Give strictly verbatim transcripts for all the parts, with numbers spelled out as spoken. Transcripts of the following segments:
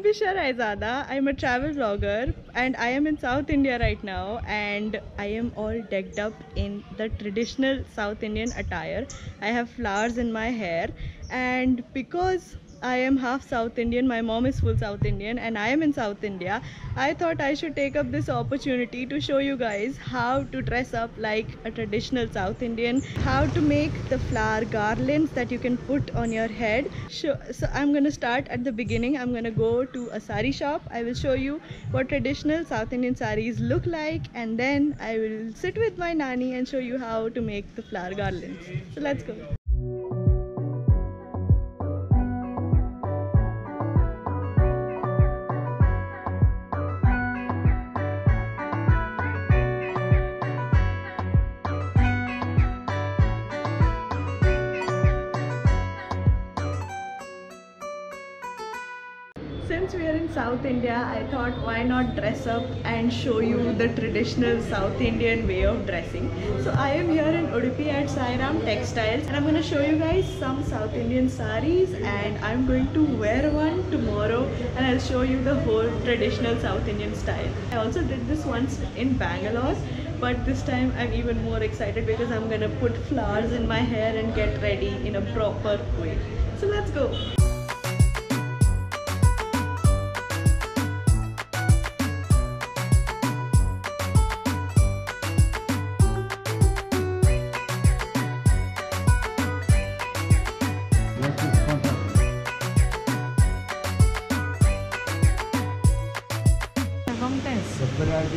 name is Bisha Raizada. I'm a travel vlogger and I am in South India right now, and I am all decked up in the traditional South Indian attire. I have flowers in my hair, and because I am half South Indian, my mom is full South Indian and I am in South India, I thought I should take up this opportunity to show you guys how to dress up like a traditional South Indian, how to make the flower garlands that you can put on your head. So, so I'm gonna start at the beginning. I'm gonna go to a sari shop. I will show you what traditional South Indian saris look like, and then I will sit with my nani and show you how to make the flower garlands. So let's go. Since we are in South India, I thought why not dress up and show you the traditional South Indian way of dressing. So I am here in Udupi at Sairam Textiles, and I'm going to show you guys some South Indian saris, and I'm going to wear one tomorrow and I'll show you the whole traditional South Indian style. I also did this once in Bangalore, but this time I'm even more excited because I'm going to put flowers in my hair and get ready in a proper way. So let's go.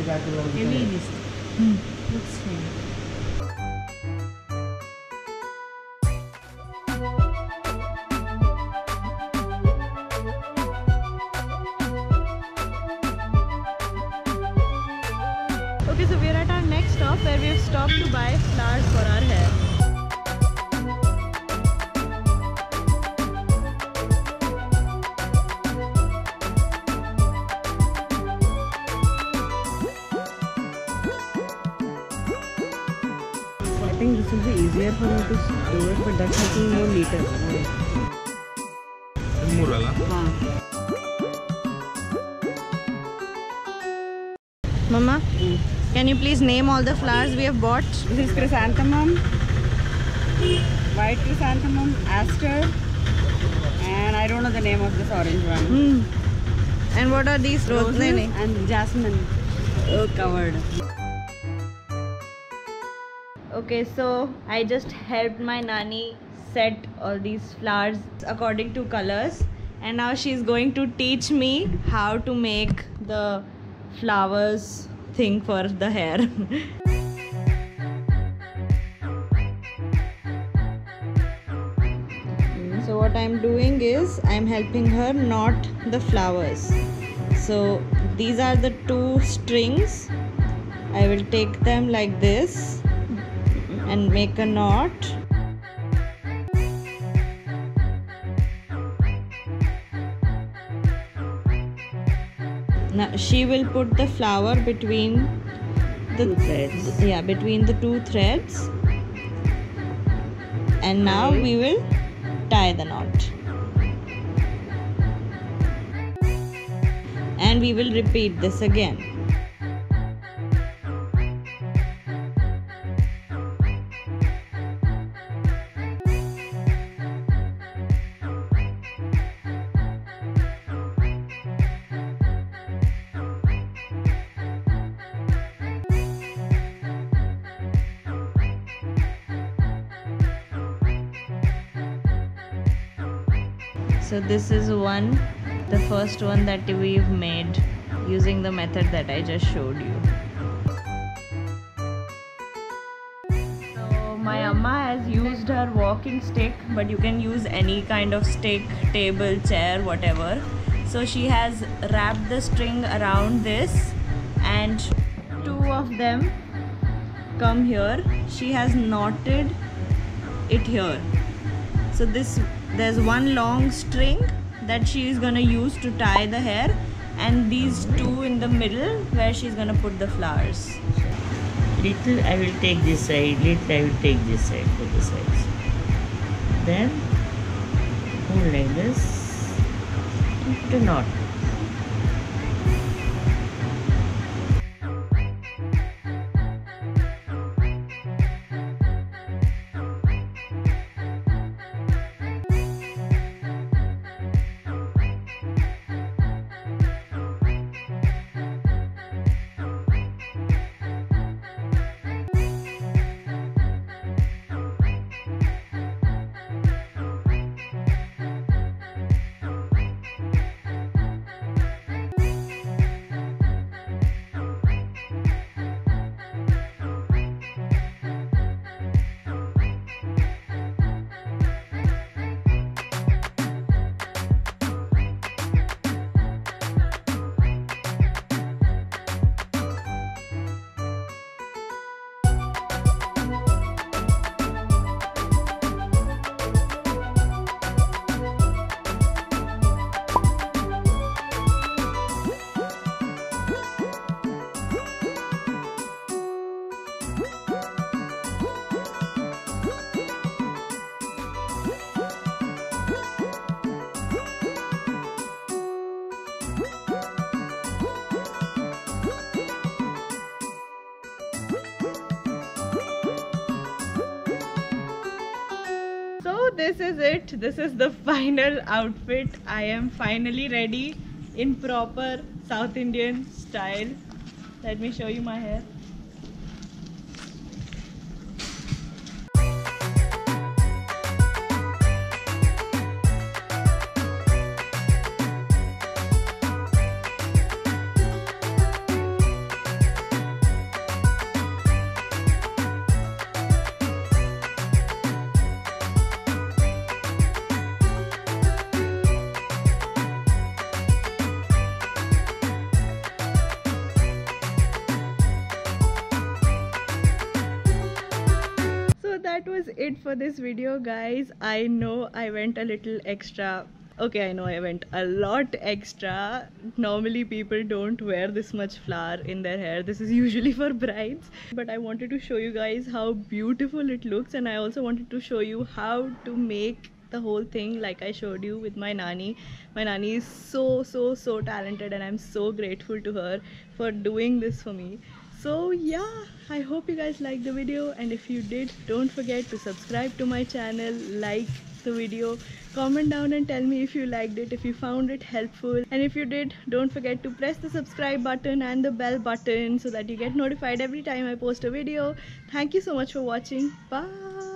Heavy list. Hmm. Looks heavy. Okay, so we are at our next stop where we have stopped to buy flowers for our hair. I think this will be easier for me to do it, but that's taking more later. Murala? Haan. Mama, mm. Can you please name all the flowers we have bought? This is chrysanthemum, white chrysanthemum, aster, and I don't know the name of this orange one. Mm. And what are these? Roses and jasmine. Oh, covered. Okay, so I just helped my nani set all these flowers according to colors, and now she's going to teach me how to make the flowers thing for the hair. So what I'm doing is I'm helping her knot the flowers. So these are the two strings. I will take them like this and make a knot. Now she will put the flower between the two threads. Yeah, between the two threads. And now we will tie the knot. And we will repeat this again. So this is one, the first one that we've made using the method that I just showed you. So my amma has used her walking stick, but you can use any kind of stick, table, chair, whatever. So she has wrapped the string around this, and two of them come here. She has knotted it here. So this, there's one long string that she is going to use to tie the hair, and these two in the middle where she's going to put the flowers. Little I will take this side, little I will take this side for the sides. Then hold like this, knot. this is it. This is the final outfit. I am finally ready in proper South Indian style. Let me show you my hair. That was it for this video, guys. I know I went a little extra. Okay, I know I went a lot extra. Normally people don't wear this much flower in their hair. This is usually for brides, but I wanted to show you guys how beautiful it looks, and I also wanted to show you how to make the whole thing like I showed you with my nani. My nani is so so so talented, and I'm so grateful to her for doing this for me. So yeah, I hope you guys liked the video, and if you did, don't forget to subscribe to my channel, like the video, comment down and tell me if you liked it, if you found it helpful, and if you did, don't forget to press the subscribe button and the bell button so that you get notified every time I post a video. Thank you so much for watching. Bye.